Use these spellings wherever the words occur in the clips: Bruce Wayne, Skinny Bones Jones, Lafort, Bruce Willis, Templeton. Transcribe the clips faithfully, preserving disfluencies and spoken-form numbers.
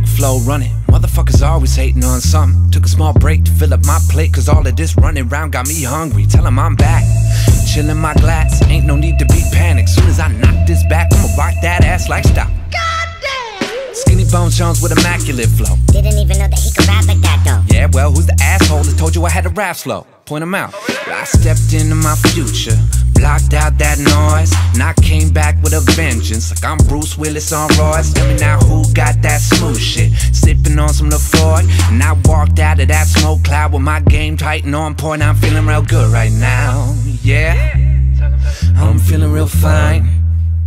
big flow running. Motherfuckers always hating on something. Took a small break to fill up my plate, cause all of this running round got me hungry. Tell them I'm back, chilling my glass. Ain't no need to be panicked. Soon as I knock this back, I'ma rock that ass lifestyle. Goddamn! Skinny Bones Jones with immaculate flow. Didn't even know that he could rap like that though. Yeah, well, who's the asshole that told you I had to rap slow? Point him out. I stepped into my future, blocked out that noise, and I came back with a vengeance. Like I'm Bruce Willis on Royce. Tell me now who got that smooth shit, sipping on some Lafort, and I walked out of that smoke cloud with my game tight and on point. I'm feeling real good right now, yeah, I'm feeling real fine,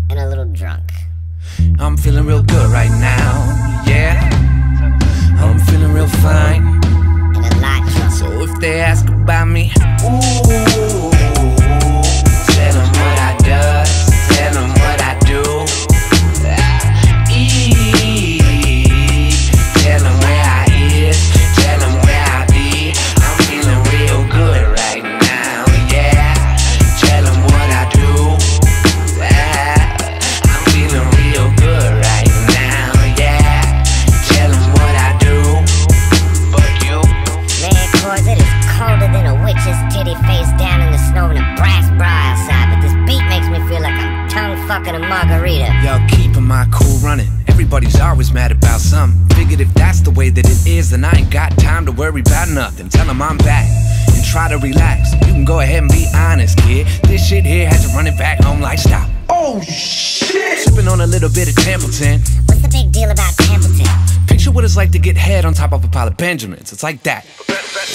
and a little drunk. I'm feeling real good right now, yeah, I'm feeling real fine, and a lot drunk. So if they ask about me, ooh, fucking a margarita. Yo, keeping my cool running. Everybody's always mad about something. Figured if that's the way that it is, then I ain't got time to worry about nothing. Tell them I'm back and try to relax. You can go ahead and be honest, kid. This shit here has to run it back home like stop. Oh shit! Sipping on a little bit of Templeton. What's the big deal about Templeton? Picture what it's like to get head on top of a pile of Benjamins. It's like that.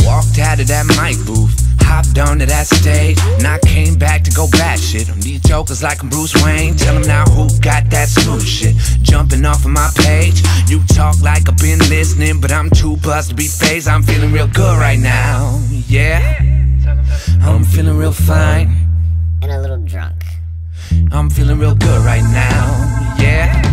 Walked out of that mic booth, hopped onto that stage, and I came back to go batshit on these jokers like I'm Bruce Wayne. Tell them now who got that smooth shit, jumping off of my page. You talk like I've been listening, but I'm too buzzed to be phased. I'm feeling real good right now, yeah, I'm feeling real fine, and a little drunk. I'm feeling real good right now, yeah,